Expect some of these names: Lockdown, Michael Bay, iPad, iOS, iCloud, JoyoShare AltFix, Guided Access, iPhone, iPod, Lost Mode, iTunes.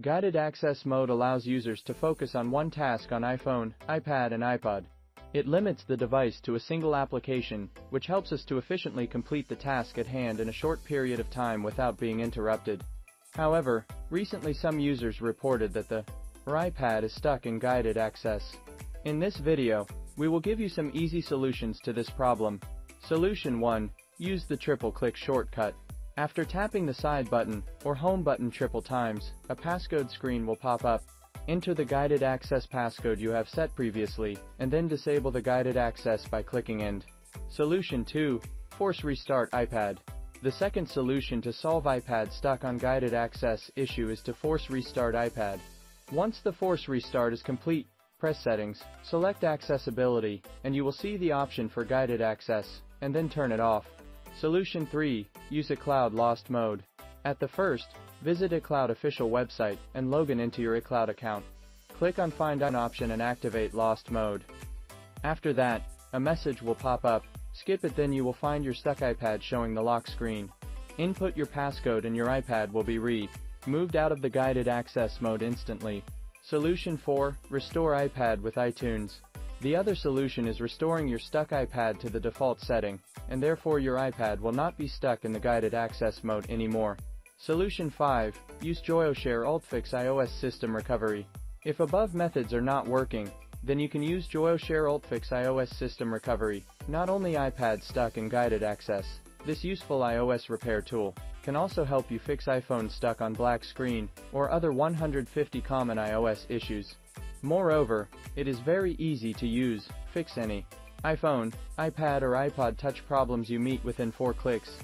Guided access mode allows users to focus on one task on iPhone, iPad and iPod. It limits the device to a single application, which helps us to efficiently complete the task at hand in a short period of time without being interrupted. However, recently some users reported that the iPad is stuck in guided access. In this video, we will give you some easy solutions to this problem. Solution 1. Use the triple-click shortcut. After tapping the side button or home button triple times, a passcode screen will pop up. Enter the guided access passcode you have set previously, and then disable the guided access by clicking End. Solution 2. Force restart iPad. The second solution to solve iPad stuck on guided access issue is to force restart iPad. Once the force restart is complete, press Settings, select Accessibility, and you will see the option for guided access, and then turn it off. Solution 3. Use iCloud Lost Mode. At the first, visit iCloud official website and log in into your iCloud account. Click on Find an option and activate Lost Mode. After that, a message will pop up. Skip it, then you will find your stuck iPad showing the lock screen. Input your passcode and your iPad will be moved out of the guided access mode instantly. Solution 4. Restore iPad with iTunes. The other solution is restoring your stuck iPad to the default setting, and therefore your iPad will not be stuck in the guided access mode anymore. Solution 5. Use JoyoShare AltFix iOS System Recovery. If above methods are not working, then you can use JoyoShare AltFix iOS System Recovery. Not only iPad stuck in guided access, this useful iOS repair tool can also help you fix iPhone stuck on black screen or other 150 common iOS issues. Moreover, it is very easy to use, fix any iPhone, iPad or iPod Touch problems you meet within 4 clicks,